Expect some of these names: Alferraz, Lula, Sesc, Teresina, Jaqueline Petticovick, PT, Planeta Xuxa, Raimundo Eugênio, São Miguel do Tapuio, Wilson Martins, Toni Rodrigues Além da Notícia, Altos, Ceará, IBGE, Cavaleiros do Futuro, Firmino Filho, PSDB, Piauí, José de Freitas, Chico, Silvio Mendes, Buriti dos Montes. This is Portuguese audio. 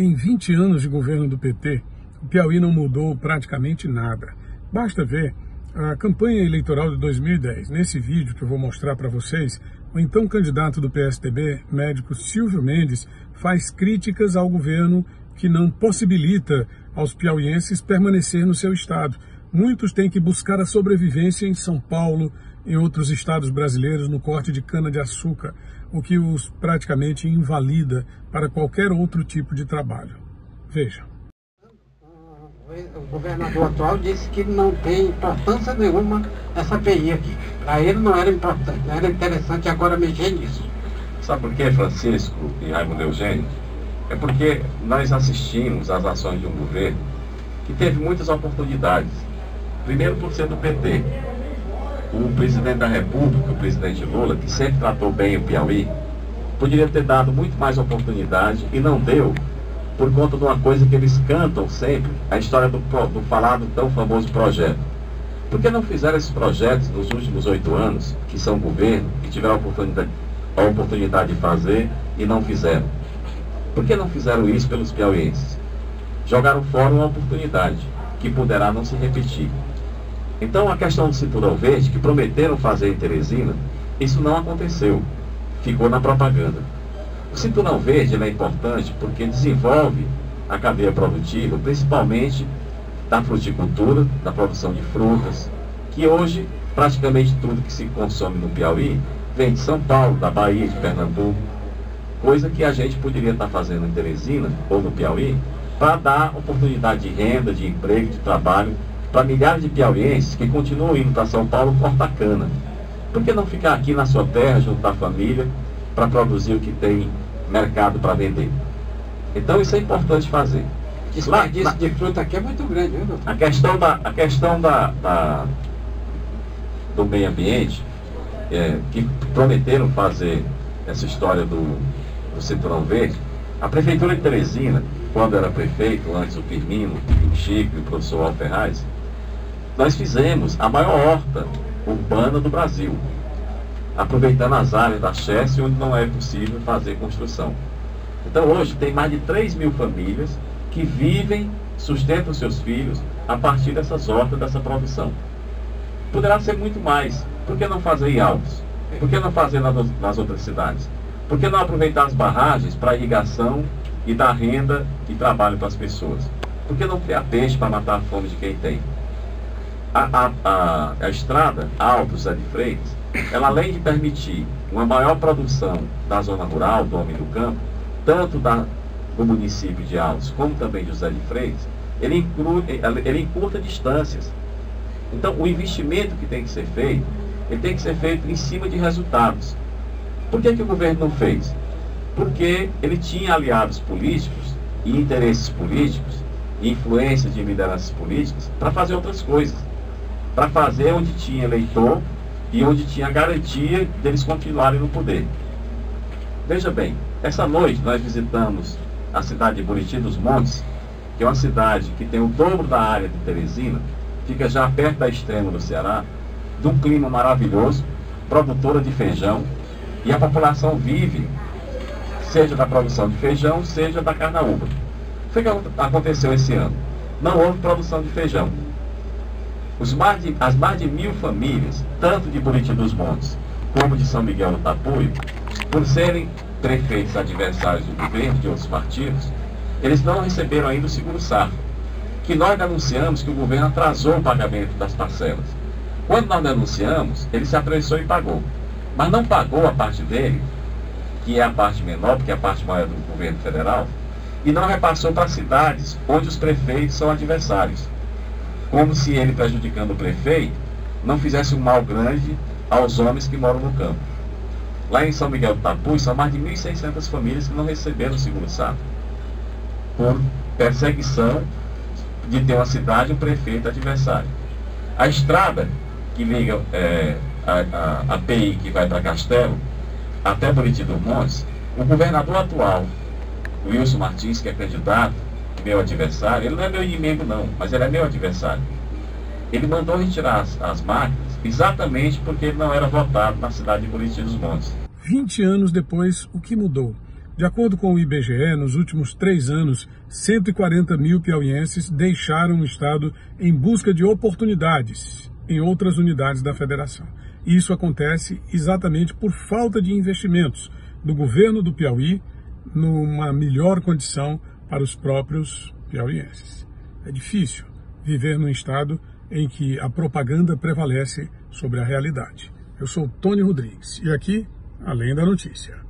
Em 20 anos de governo do PT, o Piauí não mudou praticamente nada. Basta ver a campanha eleitoral de 2010. Nesse vídeo que eu vou mostrar para vocês, o então candidato do PSDB, médico Silvio Mendes, faz críticas ao governo que não possibilita aos piauienses permanecer no seu estado. Muitos têm que buscar a sobrevivência em São Paulo, em outros estados brasileiros, no corte de cana-de-açúcar, o que os praticamente invalida para qualquer outro tipo de trabalho. Veja. O governador atual disse que não tem importância nenhuma essa PI aqui. Para ele não era importante, não era interessante agora mexer nisso. Sabe por quê, Francisco e Raimundo Eugênio? É porque nós assistimos às ações de um governo que teve muitas oportunidades. Primeiro por ser do PT. O presidente da República, o presidente Lula, que sempre tratou bem o Piauí, poderia ter dado muito mais oportunidade e não deu, por conta de uma coisa que eles cantam sempre, a história do falado tão famoso projeto. Por que não fizeram esses projetos nos últimos 8 anos, que são governo, que tiveram a oportunidade de fazer e não fizeram? Por que não fizeram isso pelos piauienses? Jogaram fora uma oportunidade, que poderá não se repetir. Então, a questão do cinturão verde, que prometeram fazer em Teresina, isso não aconteceu. Ficou na propaganda. O cinturão verde é importante porque desenvolve a cadeia produtiva, principalmente da fruticultura, da produção de frutas, que hoje, praticamente tudo que se consome no Piauí, vem de São Paulo, da Bahia, de Pernambuco, coisa que a gente poderia estar fazendo em Teresina ou no Piauí, para dar oportunidade de renda, de emprego, de trabalho, para milhares de piauienses que continuam indo para São Paulo cortar cana. Por que não ficar aqui na sua terra, junto da família, para produzir o que tem mercado para vender? Então isso é importante fazer. Desperdício de fruta aqui é muito grande, viu, doutor? A questão do meio ambiente, que prometeram fazer essa história do cinturão verde, a prefeitura de Teresina, quando era prefeito, antes o Firmino, o Chico e o professor Alferraz, nós fizemos a maior horta urbana do Brasil, aproveitando as áreas da Sesc, onde não é possível fazer construção. Então hoje tem mais de 3 mil famílias que vivem, sustentam seus filhos a partir dessas hortas, dessa produção. Poderá ser muito mais. Por que não fazer em Altos? Por que não fazer nas outras cidades? Por que não aproveitar as barragens para irrigação e dar renda e trabalho para as pessoas? Por que não criar peixe para matar a fome de quem tem? A estrada Altos, José de Freitas, ela além de permitir uma maior produção da zona rural, do homem do campo, tanto do município de Altos como também de José de Freitas, ele encurta distâncias. Então o investimento que tem que ser feito, ele tem que ser feito em cima de resultados. Por que que o governo não fez? Porque ele tinha aliados políticos e interesses políticos, e influência de lideranças políticas para fazer outras coisas, para fazer onde tinha eleitor e onde tinha garantia deles continuarem no poder. Veja bem, essa noite nós visitamos a cidade de Buriti dos Montes, que é uma cidade que tem o dobro da área de Teresina, fica já perto da extrema do Ceará, de um clima maravilhoso, produtora de feijão, e a população vive, seja da produção de feijão, seja da carnaúba. O que aconteceu esse ano? Não houve produção de feijão. As mais de 1.000 famílias, tanto de Buriti dos Montes como de São Miguel do Tapuio, por serem prefeitos adversários do governo, de outros partidos, eles não receberam ainda o seguro safra, que nós denunciamos que o governo atrasou o pagamento das parcelas. Quando nós denunciamos, ele se apressou e pagou. Mas não pagou a parte dele, que é a parte menor, porque a parte maior é do governo federal, e não repassou para cidades onde os prefeitos são adversários. Como se ele, prejudicando o prefeito, não fizesse um mal grande aos homens que moram no campo. Lá em São Miguel do Tapuio, são mais de 1.600 famílias que não receberam o seguro safra, por perseguição de ter uma cidade, um prefeito adversário. A estrada que liga a PI que vai para Castelo, até Buriti dos Montes, o governador atual, o Wilson Martins, que é candidato, meu adversário, ele não é meu inimigo não, mas ele é meu adversário. Ele mandou retirar as máquinas exatamente porque ele não era votado na cidade de Buriti dos Montes. 20 anos depois, o que mudou? De acordo com o IBGE, nos últimos 3 anos, 140 mil piauienses deixaram o Estado em busca de oportunidades em outras unidades da Federação. Isso acontece exatamente por falta de investimentos do governo do Piauí numa melhor condição para os próprios piauienses. É difícil viver num Estado em que a propaganda prevalece sobre a realidade. Eu sou Toni Rodrigues e aqui, Além da Notícia.